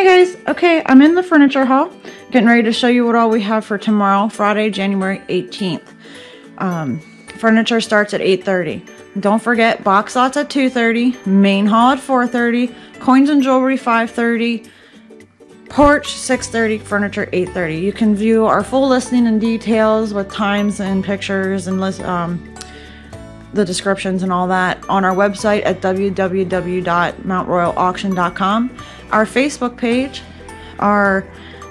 Hi guys, okay, I'm in the furniture haul, getting ready to show you what all we have for tomorrow, Friday, January 18th. Furniture starts at 8:30. Don't forget, box lots at 2:30, main haul at 4:30, coins and jewelry 5:30, porch 6:30, furniture 8:30. You can view our full listing and details with times and pictures and list, the descriptions and all that on our website at www.mountroyalauction.com, our Facebook page,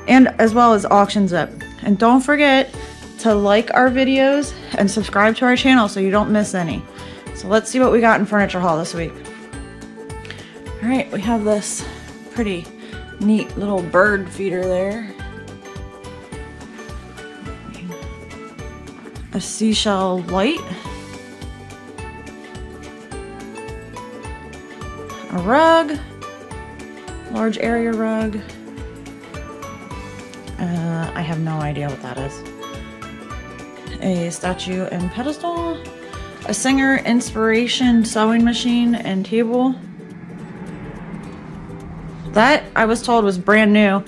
and as well as AuctionZip. And don't forget to like our videos and subscribe to our channel so you don't miss any. So let's see what we got in furniture haul this week. All right, we have this pretty neat little bird feeder there. A seashell light. A rug, large area rug. I have no idea what that is. A statue and pedestal, a Singer inspiration sewing machine and table. That I was told was brand new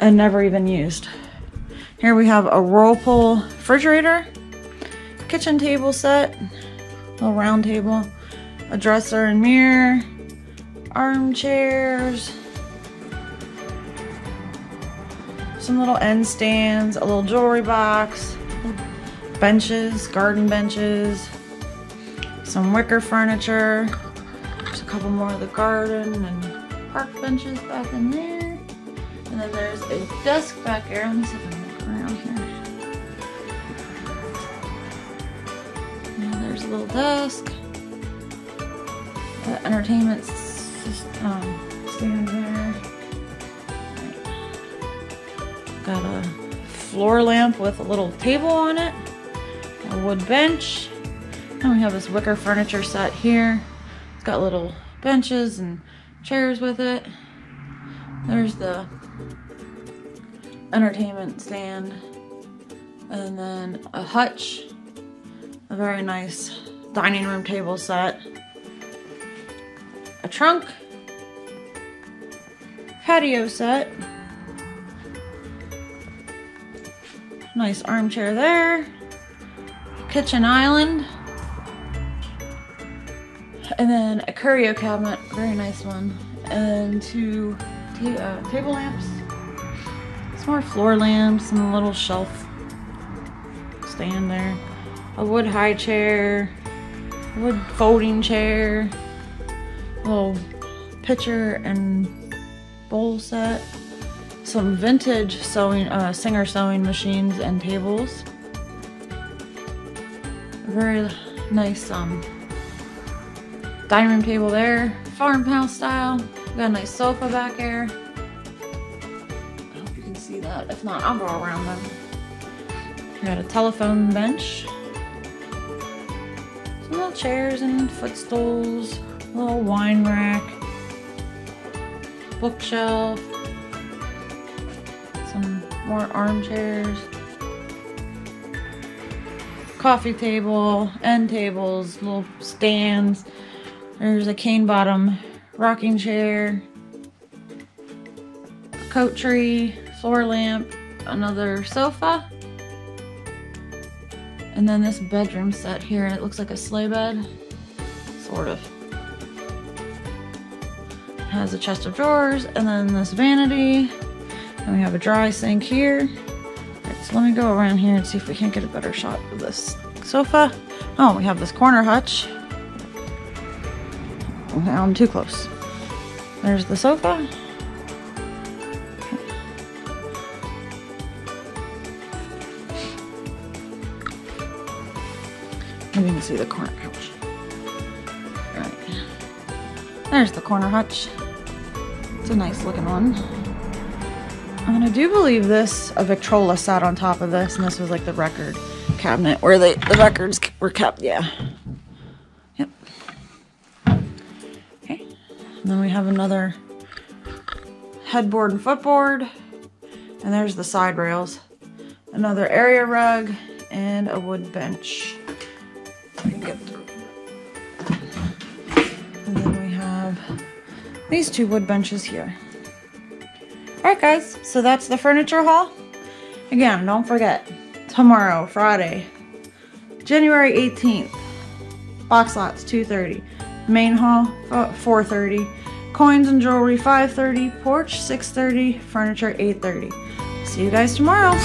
and never even used. Here we have a Whirlpool refrigerator, kitchen table set, little round table, a dresser and mirror, armchairs, some little end stands, a little jewelry box, benches, garden benches, some wicker furniture, just a couple more of the garden and park benches back in there. And then there's a desk back here. Let me see if I can look around here. And there's a little desk. The entertainment stand there. Got a floor lamp with a little table on it, a wood bench, and we have this wicker furniture set here. It's got little benches and chairs with it. There's the entertainment stand, and then a hutch, a very nice dining room table set. A trunk, patio set, nice armchair there, kitchen island, and then a curio cabinet, very nice one, and two table lamps, some more floor lamps, and a little shelf stand there, a wood high chair, a wood folding chair, little pitcher and bowl set, some vintage sewing Singer sewing machines and tables, a very nice dining room table there, farmhouse style. We got a nice sofa back here. I hope you can see that. If not, I'll go around them. We got a telephone bench, some little chairs and footstools. Little wine rack, bookshelf, some more armchairs, coffee table, end tables, little stands. There's a cane bottom rocking chair, a coat tree, floor lamp, another sofa, and then this bedroom set here. It looks like a sleigh bed, sort of. Has a chest of drawers and then this vanity, and we have a dry sink here. All right, so let me go around here and see if we can't get a better shot of this sofa. Oh, we have this corner hutch. Now I'm too close. There's the sofa. Maybe you can see the corner couch. All right. There's the corner hutch. It's a nice looking one. And I do believe this, a Victrola sat on top of this, and this was like the record cabinet where the records were kept, yeah. Yep. Okay. And then we have another headboard and footboard, and there's the side rails. Another area rug and a wood bench. I can get through. And then we have these two wood benches here. Alright guys, so that's the furniture haul. Again, don't forget, tomorrow, Friday, January 18th, box lots 2:30, main haul 4:30, coins and jewelry 5:30, porch 6:30, furniture 8:30. See you guys tomorrow.